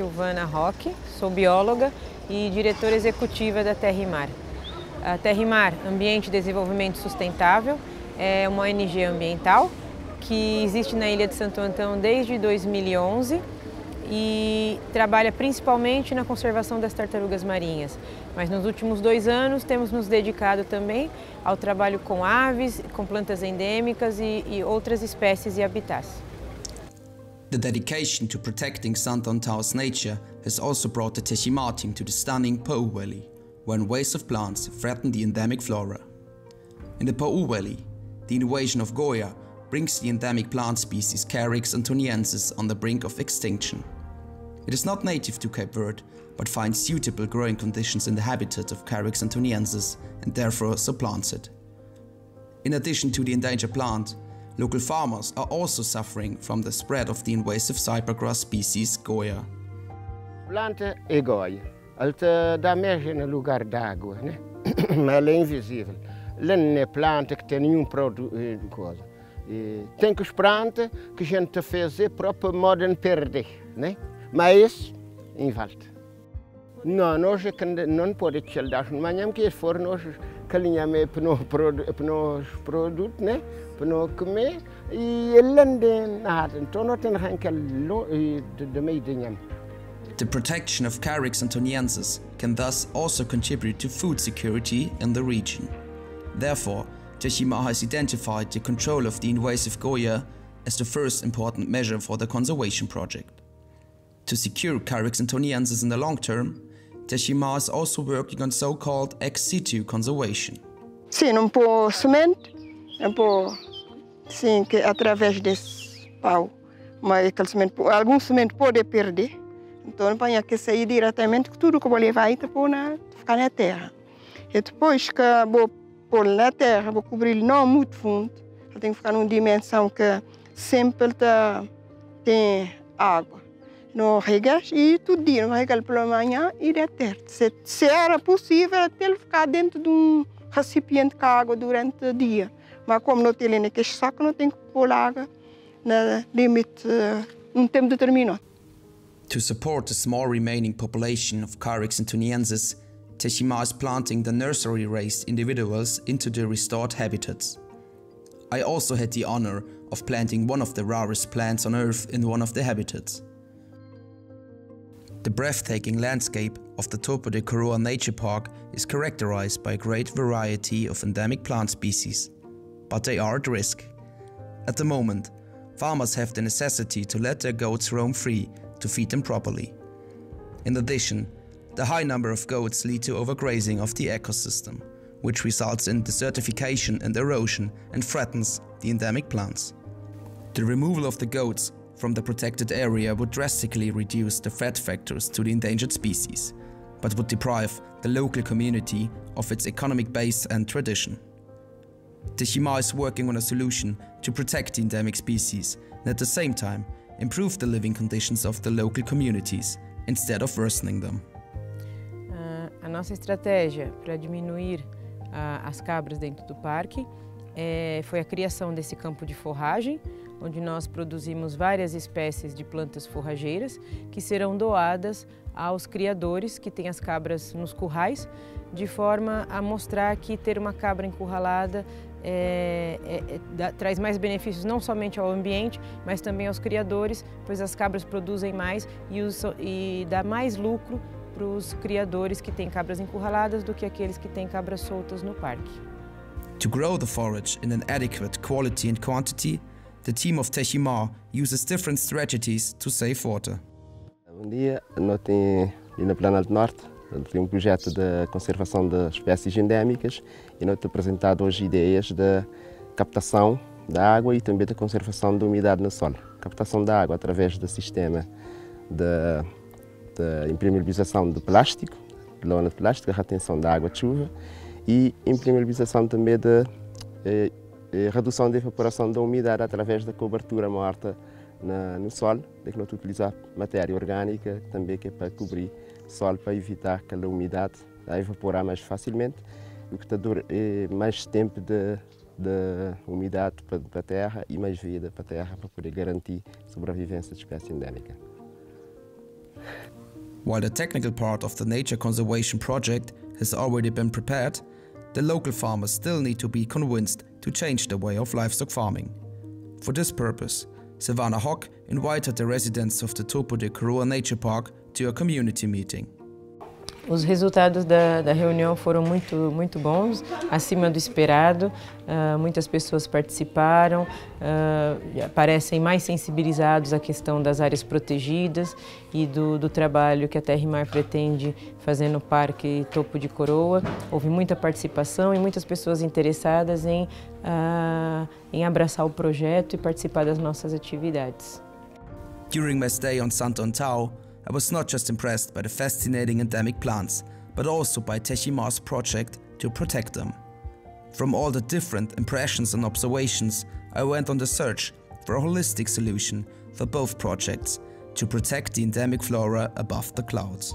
Silvana Roque, sou bióloga e diretora executiva da Terra e Mar. A Terra e Mar, Ambiente e Desenvolvimento Sustentável, é uma ONG ambiental que existe na Ilha de Santo Antão desde 2011 e trabalha principalmente na conservação das tartarugas marinhas. Mas nos últimos 2 anos temos nos dedicado também ao trabalho com aves, com plantas endêmicas e outras espécies e habitats. The dedication to protecting Santo Antão's nature has also brought the Teshimatim to the stunning Pau Valley, when waves of plants threaten the endemic flora. In the Pau Valley, the invasion of Goya brings the endemic plant species Carex antoniensis on the brink of extinction. It is not native to Cape Verde, but finds suitable growing conditions in the habitat of Carex antoniensis and therefore supplants it. In addition to the endangered plant, local farmers are also suffering from the spread of the invasive cypergrass species Goya. Planta é Goya. Ela dá mergem no lugar d'água, né? Mas ela é invisível. Ela não é planta que tem nenhum produto. Tem que as plantas que a gente fez de próprio modo de perder, né? Mas em volta. Não, nós não podemos chegar de manhã porque for nós calinhamos para nós produtos, né? Para nós comer e ela não nada. Então nós temos que de meio de manhã. The protection of Carex antoniensis can thus also contribute to food security in the region. Therefore, Teshima has identified the control of the invasive Goya as the first important measure for the conservation project. To secure Carex antoniensis in the long term, Teshima is also working on so-called ex-situ conservation. Sim, por semente, por sim que através desse pau, mas algum semente pode perder. Então, tem que sair diretamente, tudo que eu vou levar aí ficar na terra. E depois que vou pôr na terra, vou cobrir não muito fundo, eu tenho que ficar numa dimensão que sempre tem água. Não regar e todo dia, não regar pela manhã e da tarde. Se era possível, até ficar dentro de um recipiente com água durante o dia. Mas como não tem naquele saco, não tem que pôr água no limite, um tempo determinado. To support the small remaining population of Carex antoniensis, Teshima is planting the nursery-raised individuals into the restored habitats. I also had the honor of planting one of the rarest plants on Earth in one of the habitats. The breathtaking landscape of the Topo de Coroa Nature Park is characterized by a great variety of endemic plant species, but they are at risk. At the moment, farmers have the necessity to let their goats roam free to feed them properly. In addition, the high number of goats lead to overgrazing of the ecosystem, which results in desertification and erosion and threatens the endemic plants. The removal of the goats from the protected area would drastically reduce the threat factors to the endangered species, but would deprive the local community of its economic base and tradition. Teshima is working on a solution to protect the endemic species and at the same time improve the living conditions of the local communities, instead of worsening them. A nossa estratégia para diminuir as cabras dentro do parque foi a criação desse campo de forragem, onde nós produzimos várias espécies de plantas forrageiras que serão doadas aos criadores que têm as cabras nos currais, de forma a mostrar que ter uma cabra encurralada traz mais benefícios não somente ao ambiente, mas também aos criadores, pois as cabras produzem mais e dá mais lucro para os criadores que têm cabras encurraladas do que aqueles que têm cabras soltas no parque. To grow the forage in an adequate quality and quantity, the team of Teshima uses different strategies to save water. Bom dia, nós temos na Planalto Norte tem projeto de conservação das espécies endémicas e nós temos apresentado hoje ideias de captação da água e também da conservação da umidade no solo. Captação da água através do sistema de impermeabilização do plástico, de lona de plástico, a retenção da água de chuva e impermeabilização também da redução da evaporação da umidade através da cobertura morta no solo, de que nós utilizamos matéria orgânica também que é para cobrir sol para evitar que a umidade a evaporar mais facilmente, o que dura mais tempo de umidade para a terra e mais vida para a terra para poder garantir a sobrevivência da espécie endémica. While the technical part of the nature conservation project has already been prepared, the local farmers still need to be convinced to change their way of livestock farming. For this purpose, Savannah Hock invited the residents of the Topo de Coroa Nature Park to a community meeting. Os resultados da reunião foram muito bons, acima do esperado. Muitas pessoas participaram, parecem mais sensibilizados à questão das áreas protegidas e do trabalho que a Terra e Mar pretende fazer no Parque Topo de Coroa. Houve muita participação e muitas pessoas interessadas em abraçar o projeto e participar das nossas atividades. During my stay on Santo Antão, I was not just impressed by the fascinating endemic plants, but also by Teshima's project to protect them. From all the different impressions and observations, I went on the search for a holistic solution for both projects to protect the endemic flora above the clouds.